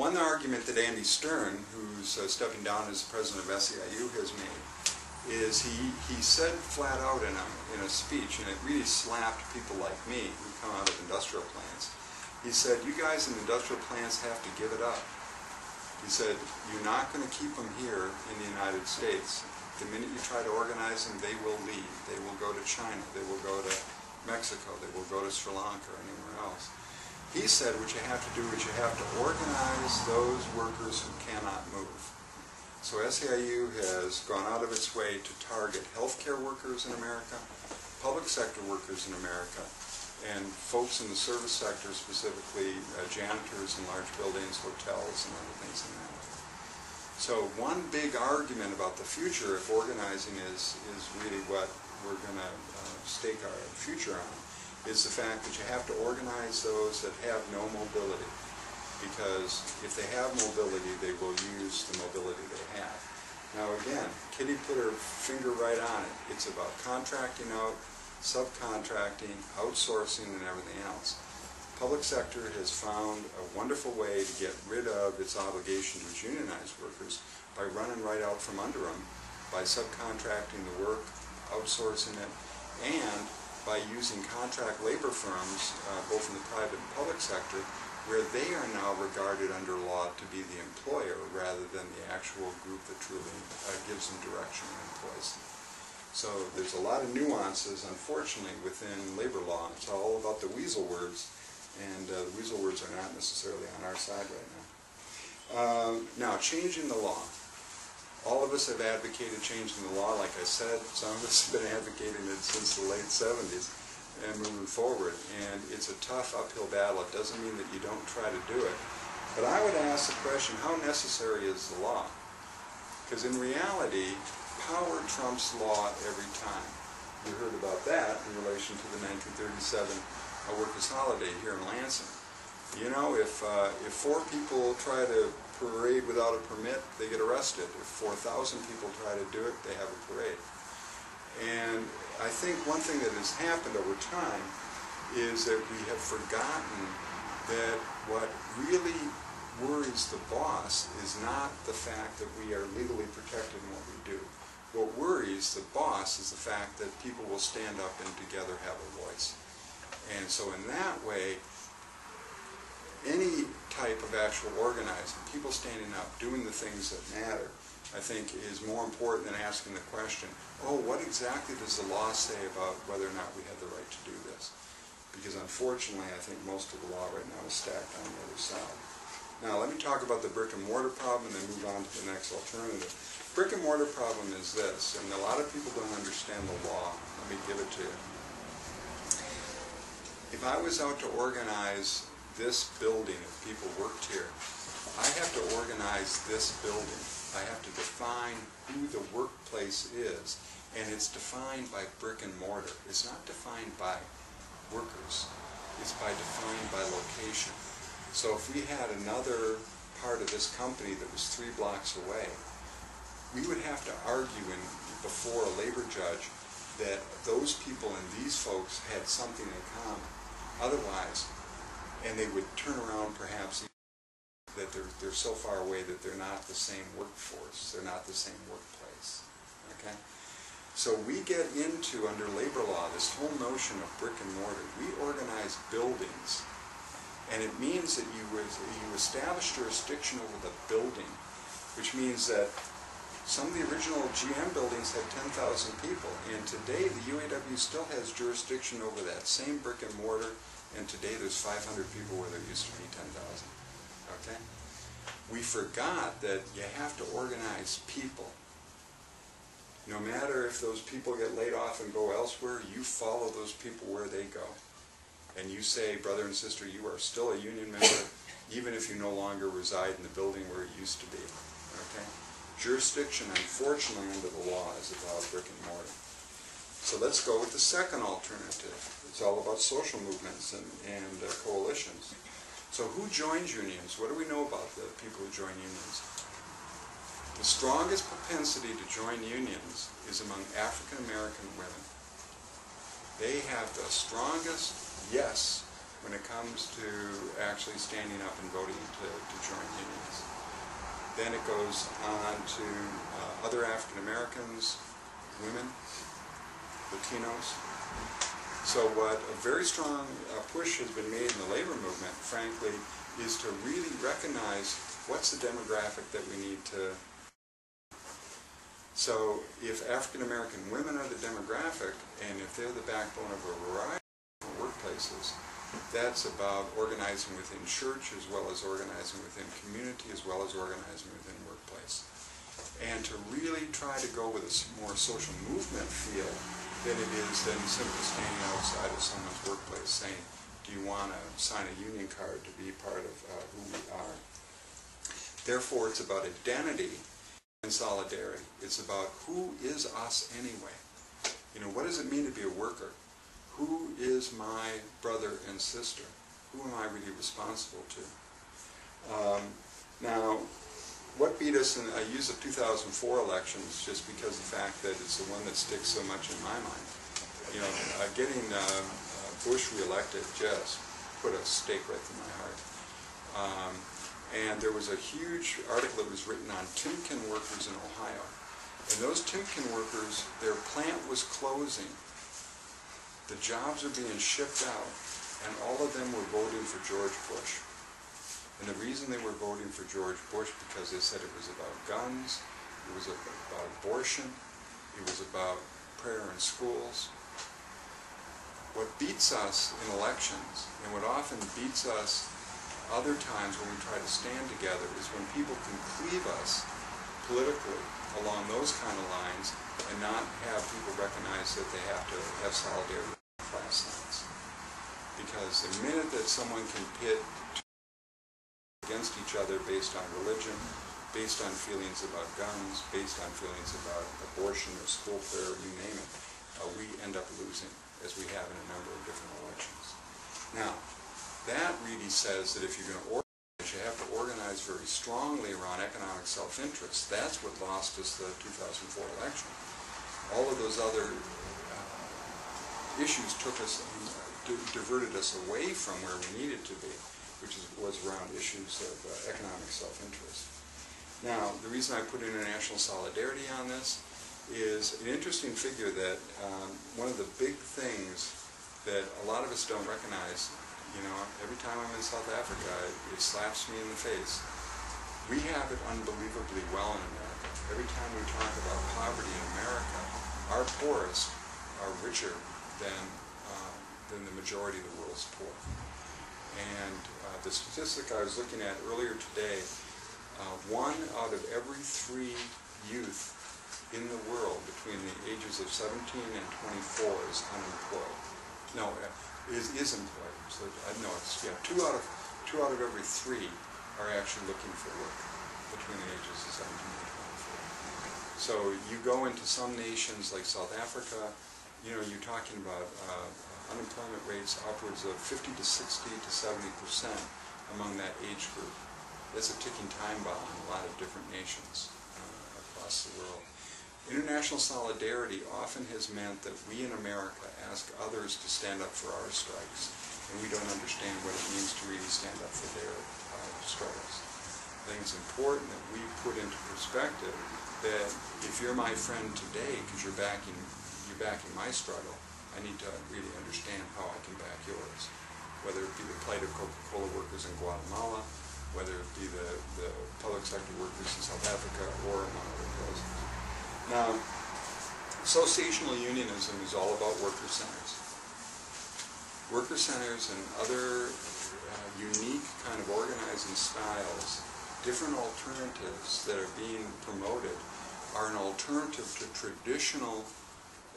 One argument that Andy Stern, who's stepping down as president of SEIU, has made is he said flat out in a speech, and it really slapped people like me who come out of industrial plants. He said, you guys in industrial plants have to give it up. He said, you're not going to keep them here in the United States. The minute you try to organize them, they will leave. They will go to China. They will go to Mexico. They will go to Sri Lanka or anywhere else. He said what you have to do is you have to organize those workers who cannot move. So SEIU has gone out of its way to target healthcare workers in America, public sector workers in America, and folks in the service sector, specifically janitors in large buildings, hotels, and other things in that way. So one big argument about the future of organizing is really what we're going to stake our future on. Is the fact that you have to organize those that have no mobility, because if they have mobility, they will use the mobility they have. Now again, Kitty put her finger right on it. It's about contracting out, subcontracting, outsourcing, and everything else. The public sector has found a wonderful way to get rid of its obligation to its unionized workers by running right out from under them, by subcontracting the work, outsourcing it, and by using contract labor firms, both in the private and public sector, where they are now regarded under law to be the employer rather than the actual group that truly gives them direction and employs them. So there's a lot of nuances, unfortunately, within labor law. It's all about the weasel words, and the weasel words are not necessarily on our side right now. Now, changing the law. All of us have advocated changing the law, like I said. Some of us have been advocating it since the late 70s and moving forward. And it's a tough uphill battle. It doesn't mean that you don't try to do it. But I would ask the question, how necessary is the law? Because in reality, power trumps law every time. You heard about that in relation to the 1937 workers' holiday here in Lansing. You know, if 4 people try to parade without a permit, they get arrested. If 4,000 people try to do it, they have a parade. And I think one thing that has happened over time is that we have forgotten that what really worries the boss is not the fact that we are legally protected in what we do. What worries the boss is the fact that people will stand up and together have a voice. And so in that way, any type of actual organizing, people standing up, doing the things that matter, I think is more important than asking the question, oh, what exactly does the law say about whether or not we have the right to do this? Because unfortunately, I think most of the law right now is stacked on the other side. Now, let me talk about the brick and mortar problem and then move on to the next alternative. Brick and mortar problem is this, and a lot of people don't understand the law. Let me give it to you. If I was out to organize this building, if people worked here, I have to organize this building. I have to define who the workplace is, and it's defined by brick and mortar. It's not defined by workers. It's defined by location. So if we had another part of this company that was 3 blocks away, we would have to argue before a labor judge that those people and these folks had something in common. Otherwise, and they would turn around perhaps that they're so far away that they're not the same workforce, they're not the same workplace, okay? So we get into, under labor law, this whole notion of brick and mortar. We organize buildings, and it means that you establish jurisdiction over the building, which means that some of the original GM buildings had 10,000 people, and today the UAW still has jurisdiction over that same brick and mortar, and today there's 500 people where there used to be 10,000, okay? We forgot that you have to organize people. No matter if those people get laid off and go elsewhere, you follow those people where they go. And you say, brother and sister, you are still a union member, even if you no longer reside in the building where it used to be, okay? Jurisdiction, unfortunately, under the law is about brick and mortar. So let's go with the second alternative. It's all about social movements and coalitions. So who joins unions? What do we know about the people who join unions? The strongest propensity to join unions is among African American women. They have the strongest yes when it comes to actually standing up and voting to join unions. Then it goes on to other African Americans, women, Latinos. So what a very strong push has been made in the labor movement, frankly, is to really recognize what's the demographic that we need to. So if African American women are the demographic, and if they're the backbone of a variety of workplaces, that's about organizing within church as well as organizing within community as well as organizing within workplace. And to really try to go with a more social movement feel than it is than simply standing outside of someone's workplace saying, do you want to sign a union card to be part of who we are? Therefore, it's about identity and solidarity. It's about who is us anyway. You know, what does it mean to be a worker? Who is my brother and sister? Who am I really responsible to? Now, what beat us, and I use the 2004 elections just because of the fact that it's the one that sticks so much in my mind. You know, getting Bush reelected just put a stake right through my heart. And there was a huge article that was written on Timken workers in Ohio. And those Timken workers, their plant was closing. The jobs are being shipped out, and all of them were voting for George Bush. And the reason they were voting for George Bush because they said it was about guns, it was about abortion, it was about prayer in schools. What beats us in elections, and what often beats us other times when we try to stand together, is when people can cleave us politically along those kind of lines and not have people recognize that they have to have solidarity with class lines. Because the minute that someone can pit against each other based on religion, based on feelings about guns, based on feelings about abortion or school prayer, you name it, we end up losing, as we have in a number of different elections. Now, that really says that if you're going to organize, you have to organize very strongly around economic self-interest. That's what lost us the 2004 election. All of those other issues took us, diverted us away from where we needed to be, which was around issues of economic self-interest. Now, the reason I put international solidarity on this is an interesting figure that one of the big things that a lot of us don't recognize, you know, every time I'm in South Africa, it slaps me in the face. We have it unbelievably well in America. Every time we talk about poverty in America, our poorest are richer than the majority of the world's poor. And the statistic I was looking at earlier today, 1 out of every 3 youth in the world between the ages of 17 and 24 is unemployed. No, is employed. So no, it's, yeah, 2 out of every 3 are actually looking for work between the ages of 17 and 24. So you go into some nations like South Africa, you know, you're talking about unemployment rates upwards of 50% to 60% to 70% among that age group. That's a ticking time bomb in a lot of different nations across the world. International solidarity often has meant that we in America ask others to stand up for our strikes, and we don't understand what it means to really stand up for their struggles. I think it's important that we put into perspective that if you're my friend today because you're backing my struggle, I need to really understand how I can back yours, whether it be the plight of Coca-Cola workers in Guatemala, whether it be the public sector workers in South Africa, or among other places. Now, associational unionism is all about worker centers. Worker centers and other unique kind of organizing styles, different alternatives that are being promoted, are an alternative to traditional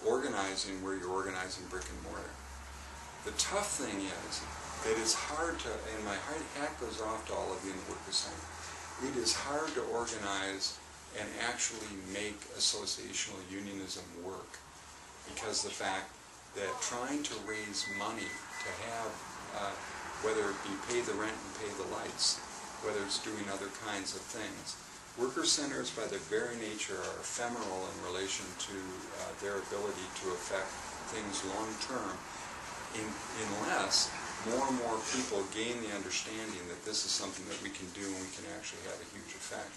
organizing where you're organizing brick and mortar. The tough thing is that it's hard to, and my hat goes off to all of you in the worker center, it is hard to organize and actually make associational unionism work because the fact that trying to raise money to have, whether it be pay the rent and pay the lights, whether it's doing other kinds of things, worker centers, by their very nature, are ephemeral in relation to their ability to affect things long-term, unless more and more people gain the understanding that this is something that we can do and we can actually have a huge effect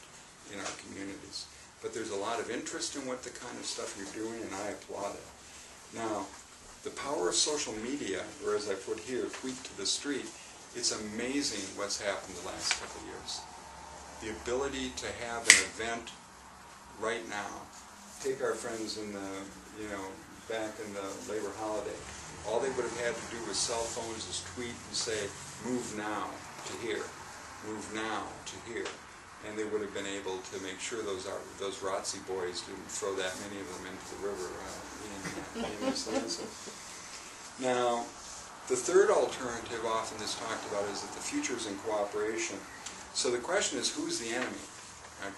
in our communities. But there's a lot of interest in what the kind of stuff you're doing, and I applaud it. Now, the power of social media, or as I put here, tweet to the street, it's amazing what's happened the last couple of years. The ability to have an event right now. Take our friends in the, back in the labor holiday. All they would have had to do with cell phones is tweet and say, move now to here, move now to here. And they would have been able to make sure those ROTC boys didn't throw that many of them into the river in East Lansing. Now, the third alternative often is talked about is that the future is in cooperation. So the question is, who's the enemy?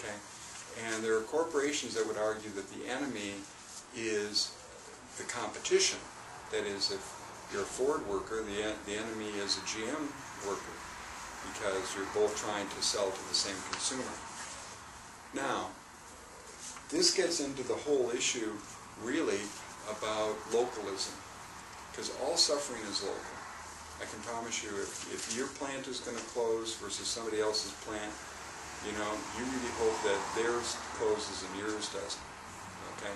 Okay? And there are corporations that would argue that the enemy is the competition. That is, if you're a Ford worker, the enemy is a GM worker, because you're both trying to sell to the same consumer. Now, this gets into the whole issue, really, about localism, because all suffering is local. I can promise you, if your plant is going to close versus somebody else's plant, you really hope that theirs closes and yours doesn't. Okay?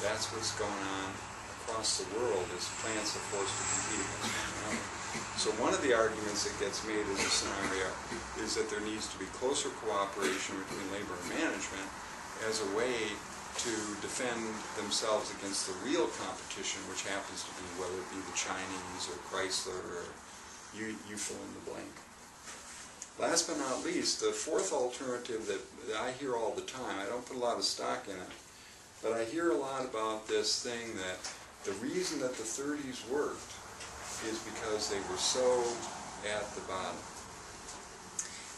That's what's going on across the world, is plants are forced to compete against one another. So one of the arguments that gets made in this scenario is that there needs to be closer cooperation between labor and management as a way to defend themselves against the real competition, which happens to be whether it be the Chinese or Chrysler or you fill in the blank. Last but not least, the fourth alternative that I hear all the time, I don't put a lot of stock in it, but I hear a lot about this thing that the reason that the 30s worked is because they were so at the bottom.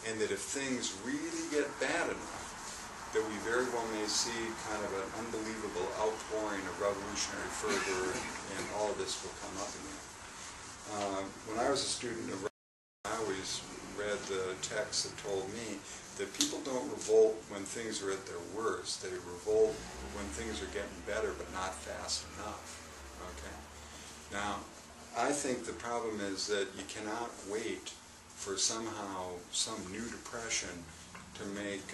And that if things really get bad enough, that we very well may see kind of an unbelievable outpouring of revolutionary fervor, and all of this will come up again. When I was a student of revolution, I always read the text that told me that people don't revolt when things are at their worst. They revolt when things are getting better, but not fast enough. Okay. Now, I think the problem is that you cannot wait for somehow some new depression to make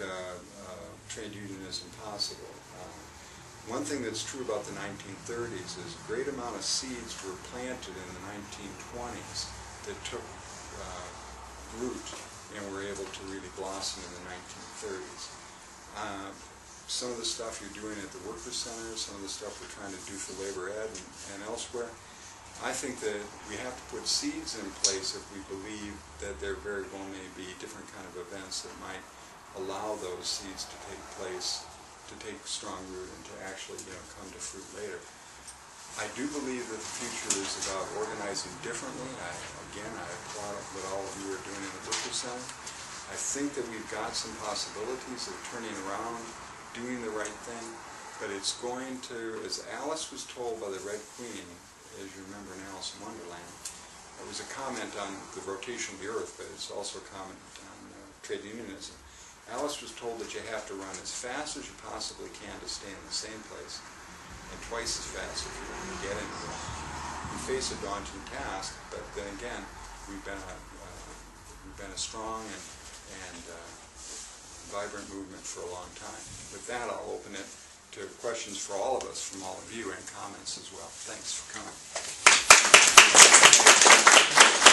trade unionism possible. One thing that's true about the 1930s is a great amount of seeds were planted in the 1920s that took root and were able to really blossom in the 1930s. Some of the stuff you're doing at the workers' center, some of the stuff we're trying to do for labor ed and elsewhere, I think that we have to put seeds in place if we believe that there very well may be different kind of events that might allow those seeds to take place, to take strong root and to actually come to fruit later. I do believe that the future is about organizing differently. I applaud what all of you are doing in the Workers' Center. I think that we've got some possibilities of turning around, doing the right thing, but it's going to, as Alice was told by the Red Queen, as you remember in Alice in Wonderland, it was a comment on the rotation of the earth, but it's also a comment on trade unionism. Alice was told that you have to run as fast as you possibly can to stay in the same place, and twice as fast if you want to get anywhere. We face a daunting task, but then again, we've been a strong and vibrant movement for a long time. With that, I'll open it to questions for all of us, from all of you, and comments as well. Thanks for coming.